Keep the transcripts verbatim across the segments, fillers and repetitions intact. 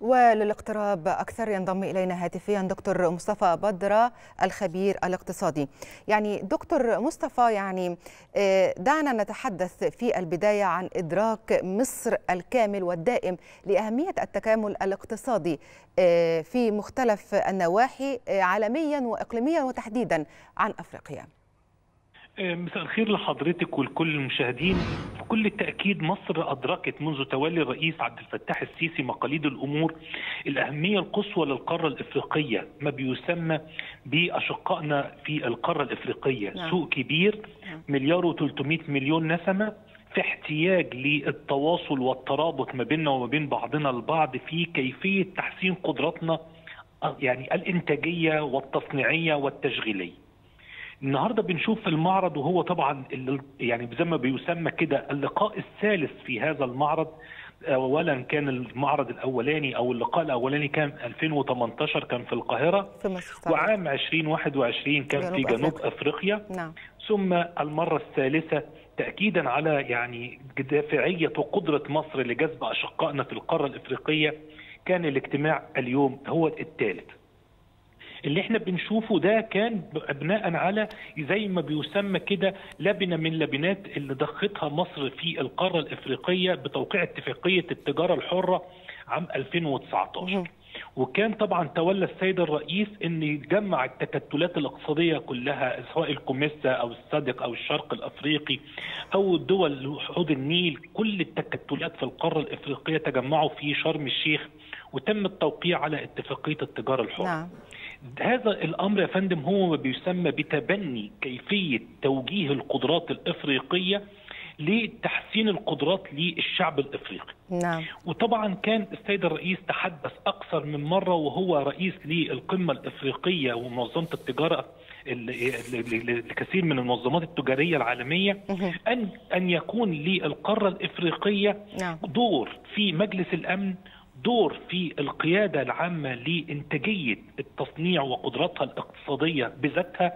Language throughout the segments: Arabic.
وللاقتراب أكثر ينضم إلينا هاتفيا دكتور مصطفى بدرة الخبير الاقتصادي. يعني دكتور مصطفى، يعني دعنا نتحدث في البداية عن إدراك مصر الكامل والدائم لأهمية التكامل الاقتصادي في مختلف النواحي عالميا وإقليميا وتحديدا عن أفريقيا. مساء الخير لحضرتك ولكل المشاهدين. بكل التأكيد مصر أدركت منذ تولي الرئيس عبد الفتاح السيسي مقاليد الأمور الأهمية القصوى للقارة الإفريقية، ما بيسمى بأشقائنا في القارة الإفريقية. نعم. سوق كبير، نعم. مليار وثلاثمائة مليون نسمة، في احتياج للتواصل والترابط ما بيننا وما بين بعضنا البعض في كيفية تحسين قدراتنا يعني الإنتاجية والتصنيعية والتشغيلية. النهارده بنشوف المعرض، وهو طبعا يعني زي ما بيسمى كده اللقاء الثالث في هذا المعرض. اولا كان المعرض الاولاني او اللقاء الاولاني كان ألفين وثمانية عشر كان في القاهره، وعام ألفين وواحد وعشرين كان في جنوب أفريقيا, افريقيا. نعم. ثم المره الثالثه تاكيدا على يعني دافعيه وقدره مصر لجذب اشقائنا في القاره الافريقيه كان الاجتماع اليوم هو الثالث. اللي احنا بنشوفه ده كان بناء على زي ما بيسمى كده لبنه من لبنات اللي ضختها مصر في القاره الافريقيه بتوقيع اتفاقيه التجاره الحره عام ألفين وتسعة عشر. وكان طبعا تولى السيد الرئيس ان يجمع التكتلات الاقتصاديه كلها، سواء الكوميسا او السادق او الشرق الافريقي او الدول حوض النيل، كل التكتلات في القاره الافريقيه تجمعوا في شرم الشيخ وتم التوقيع على اتفاقيه التجاره الحره. نعم. هذا الأمر يا فندم هو ما بيسمى بتبني كيفية توجيه القدرات الإفريقية لتحسين القدرات للشعب الإفريقي. نعم. وطبعا كان السيد الرئيس تحدث أكثر من مرة وهو رئيس للقمة الإفريقية ومنظمة التجارة، لكثير من المنظمات التجارية العالمية، أن أن يكون للقارة الإفريقية دور في مجلس الأمن، دور في القيادة العامة لإنتاجية التصنيع وقدراتها الاقتصادية بذاتها،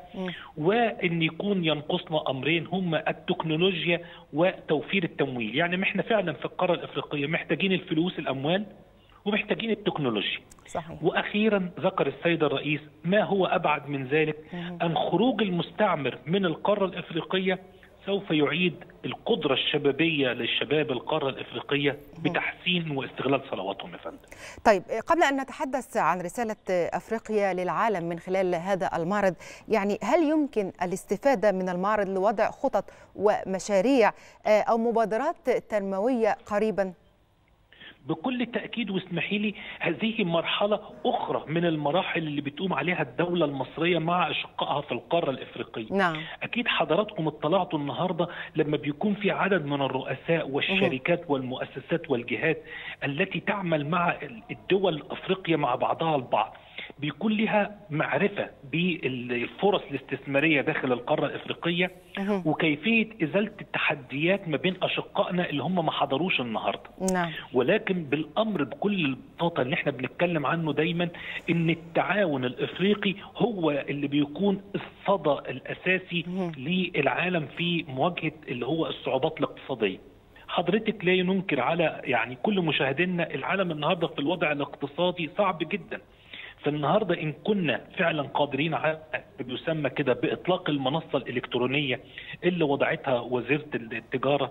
وأن يكون ينقصنا أمرين هما التكنولوجيا وتوفير التمويل. يعني احنا فعلا في القارة الأفريقية محتاجين الفلوس الأموال ومحتاجين التكنولوجيا. صحيح. وأخيرا ذكر السيد الرئيس ما هو أبعد من ذلك، أن خروج المستعمر من القارة الأفريقية سوف يعيد القدرة الشبابية للشباب القارة الإفريقية بتحسين واستغلال ثرواتهم يا فندم. طيب، قبل أن نتحدث عن رسالة أفريقيا للعالم من خلال هذا المعرض، يعني هل يمكن الاستفادة من المعرض لوضع خطط ومشاريع أو مبادرات تنموية قريبا؟ بكل تأكيد، واسمحي لي، هذه مرحلة أخرى من المراحل اللي بتقوم عليها الدولة المصرية مع أشقائها في القارة الإفريقية. نعم. أكيد حضراتكم اطلعتوا النهاردة لما بيكون في عدد من الرؤساء والشركات والمؤسسات والجهات التي تعمل مع الدول الأفريقية مع بعضها البعض، بيكون لها معرفة بالفرص الاستثمارية داخل القارة الإفريقية وكيفية إزالة التحديات ما بين أشقائنا اللي هم ما حضروش النهاردة. نعم. ولكن بالأمر بكل البساطة اللي احنا بنتكلم عنه دايما، إن التعاون الإفريقي هو اللي بيكون الصدى الأساسي للعالم في مواجهة اللي هو الصعوبات الاقتصادية. حضرتك لا ننكر على يعني كل مشاهدينا، العالم النهاردة في الوضع الاقتصادي صعب جدا. فالنهارده ان كنا فعلا قادرين على بيسمى كده باطلاق المنصه الالكترونيه اللي وضعتها وزيره التجاره،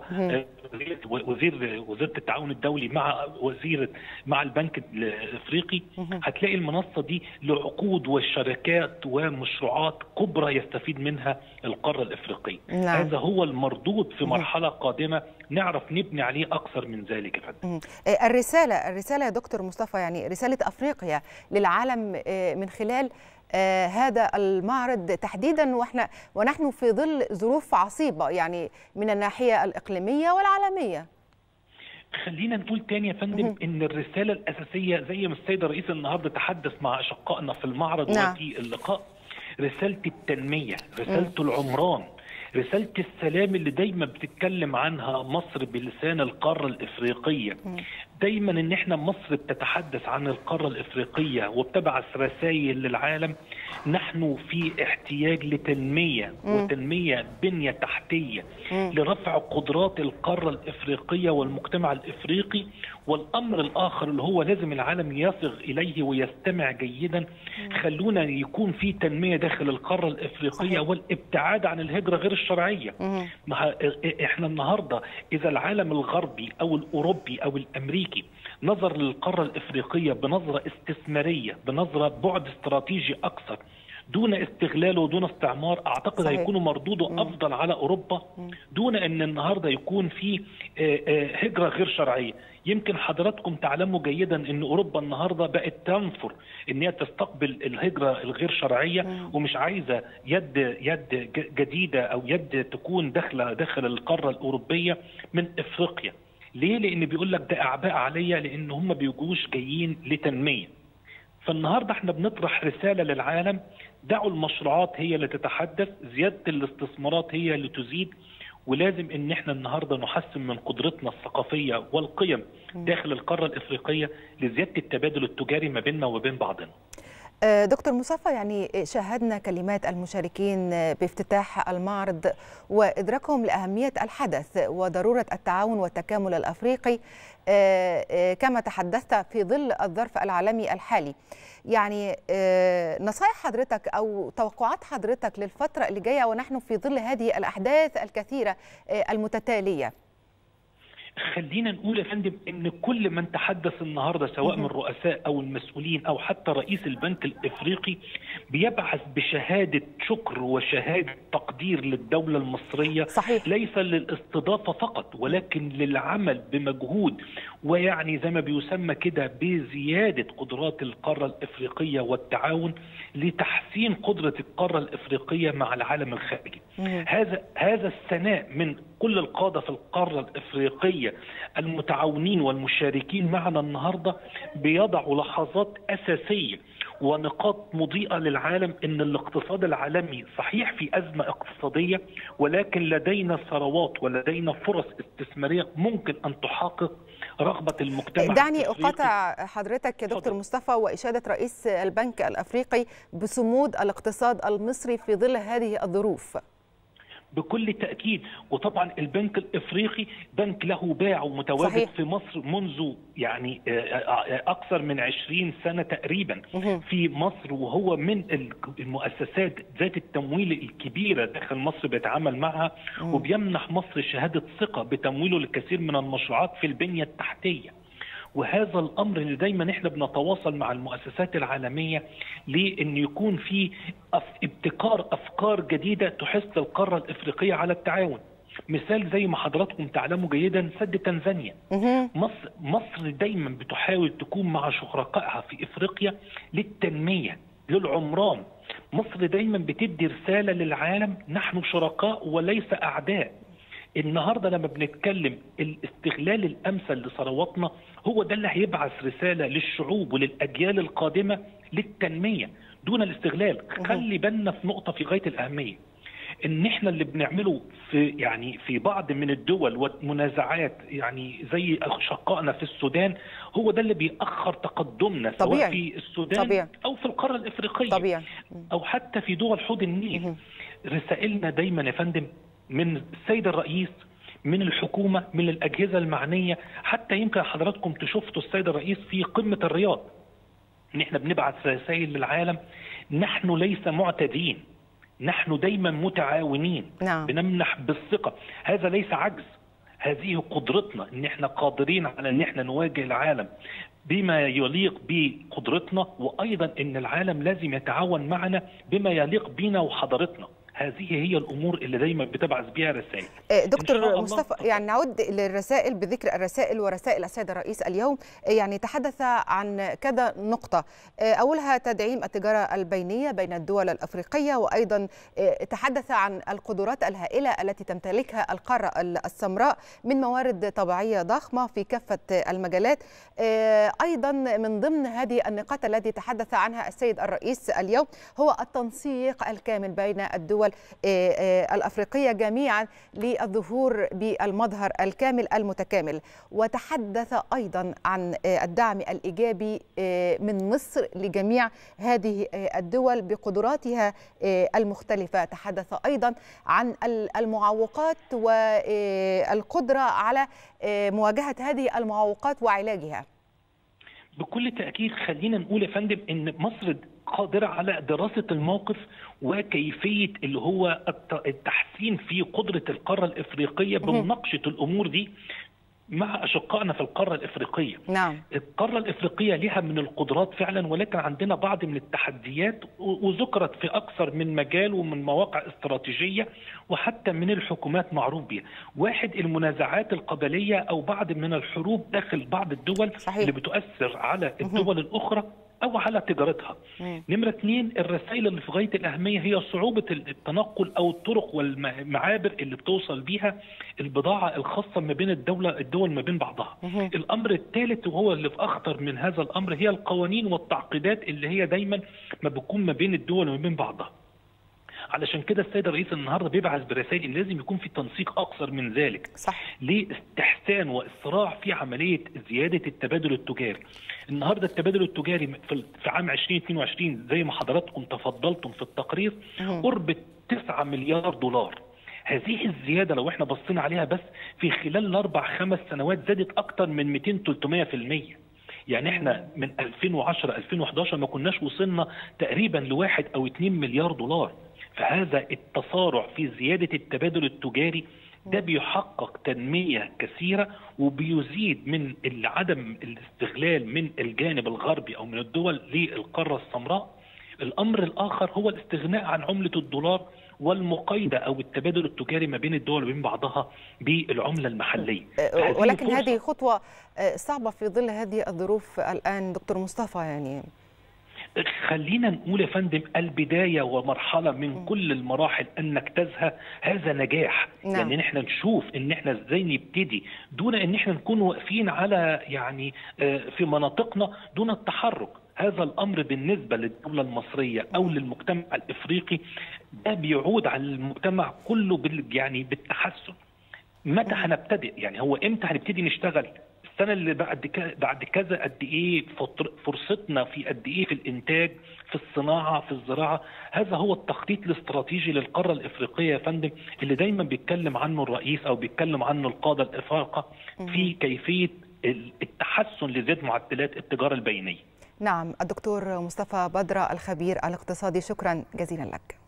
وزير وزيره التعاون الدولي مع وزيره مع البنك الافريقي، هتلاقي المنصه دي لعقود وشركات ومشروعات كبرى يستفيد منها القاره الافريقيه. نعم. هذا هو المردود في مرحله قادمه نعرف نبني عليه اكثر من ذلك يا فندم. الرساله الرساله يا دكتور مصطفى، يعني رساله افريقيا للعالم من خلال هذا المعرض تحديدا، واحنا ونحن في ظل ظروف عصيبة يعني من الناحية الإقليمية والعالمية. خلينا نقول تاني يا فندم ان الرسالة الأساسية زي ما السيد الرئيس النهارده تحدث مع أشقائنا في المعرض. نعم. وفي اللقاء رسالة التنمية، رسالة م. العمران، رسالة السلام اللي دايما بتتكلم عنها مصر بلسان القارة الإفريقية. دايما ان احنا مصر بتتحدث عن القارة الإفريقية وبتبعث رسائل للعالم، نحن في احتياج لتنمية وتنمية بنية تحتية لرفع قدرات القارة الإفريقية والمجتمع الإفريقي والأمر الآخر اللي هو لازم العالم يصغ إليه ويستمع جيدا. خلونا يكون في تنمية داخل القارة الإفريقية والابتعاد عن الهجرة غير الشرعية. احنا النهاردة إذا العالم الغربي أو الأوروبي أو الأمريكي نظر للقارة الإفريقية بنظرة استثمارية، بنظرة بعد استراتيجي أكثر دون استغلاله ودون استعمار، أعتقد هيكون مردوده أفضل على أوروبا دون أن النهاردة يكون في هجرة غير شرعية. يمكن حضراتكم تعلموا جيدا أن أوروبا النهاردة بقت تنفر أن هي تستقبل الهجرة الغير شرعية ومش عايزة يد يد جديدة أو يد تكون داخلة داخل القارة الأوروبية من إفريقيا. ليه؟ لأن بيقول لك ده أعباء عليا، لأن هم بيجوش جايين لتنمية. فالنهارده احنا بنطرح رسالة للعالم، دعوا المشروعات هي اللي تتحدث، زيادة الاستثمارات هي اللي تزيد، ولازم ان احنا النهارده نحسن من قدرتنا الثقافية والقيم داخل القارة الإفريقية لزيادة التبادل التجاري ما بيننا وبين بعضنا. دكتور مصطفى، يعني شاهدنا كلمات المشاركين بافتتاح المعرض وإدراكهم لأهمية الحدث وضرورة التعاون والتكامل الأفريقي كما تحدثت في ظل الظرف العالمي الحالي. يعني نصائح حضرتك أو توقعات حضرتك للفترة اللي جاية ونحن في ظل هذه الأحداث الكثيرة المتتالية؟ خلينا نقول يا فندم ان كل من تحدث النهارده سواء من الرؤساء او المسؤولين او حتى رئيس البنك الافريقي بيبعث بشهاده شكر وشهاده تقدير للدوله المصريه. صحيح. ليس للاستضافه فقط ولكن للعمل بمجهود، ويعني زي ما بيسمى كده بزياده قدرات القاره الافريقيه والتعاون لتحسين قدره القاره الافريقيه مع العالم الخارجي. هذا هذا الثناء من كل القادة في القارة الإفريقية المتعاونين والمشاركين معنا النهاردة بيضع لحظات أساسية ونقاط مضيئة للعالم إن الاقتصاد العالمي صحيح في أزمة اقتصادية، ولكن لدينا ثروات ولدينا فرص استثمارية ممكن أن تحقق رغبة المجتمع. دعني أقاطع حضرتك يا دكتور مصطفى، وإشادة رئيس البنك الأفريقي بصمود الاقتصاد المصري في ظل هذه الظروف بكل تأكيد. وطبعا البنك الإفريقي بنك له باع ومتواجد. صحيح. في مصر منذ يعني أكثر من عشرين سنة تقريبا في مصر، وهو من المؤسسات ذات التمويل الكبيرة داخل مصر بيتعامل معها وبيمنح مصر شهادة ثقة بتمويله للكثير من المشروعات في البنية التحتية. وهذا الأمر اللي دايما احنا بنتواصل مع المؤسسات العالمية لأن يكون في ابتكار أفكار جديدة تحث القارة الإفريقية على التعاون. مثال زي ما حضراتكم تعلموا جيدا سد تنزانيا. مصر مصر دايما بتحاول تكون مع شركائها في إفريقيا للتنمية للعمران. مصر دايما بتدي رسالة للعالم نحن شركاء وليس أعداء. النهارده لما بنتكلم الاستغلال الامثل لثرواتنا هو ده اللي هيبعث رساله للشعوب وللاجيال القادمه للتنميه دون الاستغلال. خلي بالنا في نقطه في غايه الاهميه، ان احنا اللي بنعمله في يعني في بعض من الدول والمنازعات يعني زي اشقائنا في السودان هو ده اللي بيأخر تقدمنا سواء طبيعي. في السودان طبيعي. او في القاره الافريقيه طبيعي. او حتى في دول حوض النيل. رسائلنا دايما يا فندم من السيد الرئيس من الحكومة من الأجهزة المعنية، حتى يمكن حضراتكم تشوفتوا السيد الرئيس في قمة الرياض ان احنا بنبعت رسائل للعالم نحن ليس معتدين، نحن دايما متعاونين. نعم. بنمنح بالثقة، هذا ليس عجز، هذه قدرتنا ان احنا قادرين على ان احنا نواجه العالم بما يليق بقدرتنا، وايضا ان العالم لازم يتعاون معنا بما يليق بنا وحضارتنا. هذه هي الامور اللي دايما بتبعث بيها رسائل. دكتور مصطفى، يعني نعود للرسائل بذكر الرسائل ورسائل السيد الرئيس اليوم، يعني تحدث عن كذا نقطه، اولها تدعيم التجاره البينيه بين الدول الافريقيه، وايضا تحدث عن القدرات الهائله التي تمتلكها القاره السمراء من موارد طبيعيه ضخمه في كافه المجالات. ايضا من ضمن هذه النقاط التي تحدث عنها السيد الرئيس اليوم هو التنسيق الكامل بين الدول الدول الأفريقية جميعا للظهور بالمظهر الكامل المتكامل. وتحدث أيضا عن الدعم الإيجابي من مصر لجميع هذه الدول بقدراتها المختلفة. تحدث أيضا عن المعوقات والقدرة على مواجهة هذه المعوقات وعلاجها. بكل تأكيد خلينا نقول يا فندم إن مصر قادرة على دراسة الموقف وكيفية اللي هو التحسين في قدرة القارة الإفريقية بمناقشة الأمور دي مع أشقائنا في القارة الإفريقية. نعم. القارة الإفريقية لها من القدرات فعلا، ولكن عندنا بعض من التحديات وذكرت في أكثر من مجال ومن مواقع استراتيجية وحتى من الحكومات معروف بها. واحد المنازعات القبلية أو بعض من الحروب داخل بعض الدول. صحيح. اللي بتؤثر على الدول الأخرى أو على تجارتها. نمرة اثنين، الرسائل اللي في غاية الأهمية هي صعوبة التنقل أو الطرق والمعابر اللي بتوصل بيها البضاعة الخاصة ما بين الدولة الدول ما بين بعضها. الأمر الثالث وهو اللي في أخطر من هذا الأمر هي القوانين والتعقيدات اللي هي دايما ما بتكون ما بين الدول وما بين بعضها. علشان كده السيد الرئيس النهارده بيبعث برسائل ان لازم يكون في تنسيق اكثر من ذلك. صح. لاستحسان والصراع في عمليه زياده التبادل التجاري. النهارده التبادل التجاري في عام ألفين واثنين وعشرين زي ما حضراتكم تفضلتم في التقرير قرب تسعة مليار دولار. هذه الزياده لو احنا بصينا عليها بس في خلال الاربع خمس سنوات زادت اكثر من مئتين ثلاثمئة في المئة. يعني احنا من ألفين وعشرة ألفين وأحد عشر ما كناش وصلنا تقريبا لواحد او مليارين دولار. فهذا التسارع في زيادة التبادل التجاري ده بيحقق تنمية كثيرة وبيزيد من عدم الاستغلال من الجانب الغربي أو من الدول للقارة السمراء. الأمر الآخر هو الاستغناء عن عملة الدولار والمقايضة أو التبادل التجاري ما بين الدول وبين بعضها بالعملة المحلية. ولكن هذه خطوة صعبة في ظل هذه الظروف الآن دكتور مصطفى. يعني خلينا نقول يا فندم البداية ومرحلة من كل المراحل أن نجتازها هذا نجاح. نعم. يعني نحن نشوف أن احنا ازاي نبتدي دون أن احنا نكون واقفين على يعني في مناطقنا دون التحرك. هذا الأمر بالنسبة للدولة المصرية أو للمجتمع الإفريقي ده بيعود على المجتمع كله بال يعني بالتحسن. متى هنبتدئ؟ يعني هو إمتى هنبتدي نشتغل؟ السنة اللي بعد بعد كذا قد ايه فرصتنا في قد ايه في الانتاج في الصناعة في الزراعة. هذا هو التخطيط الاستراتيجي للقارة الافريقية يا فندم اللي دايما بيتكلم عنه الرئيس او بيتكلم عنه القادة الافارقة في كيفية التحسن لزيادة معدلات التجارة البينية. نعم. الدكتور مصطفى بدرة الخبير الاقتصادي، شكرا جزيلا لك.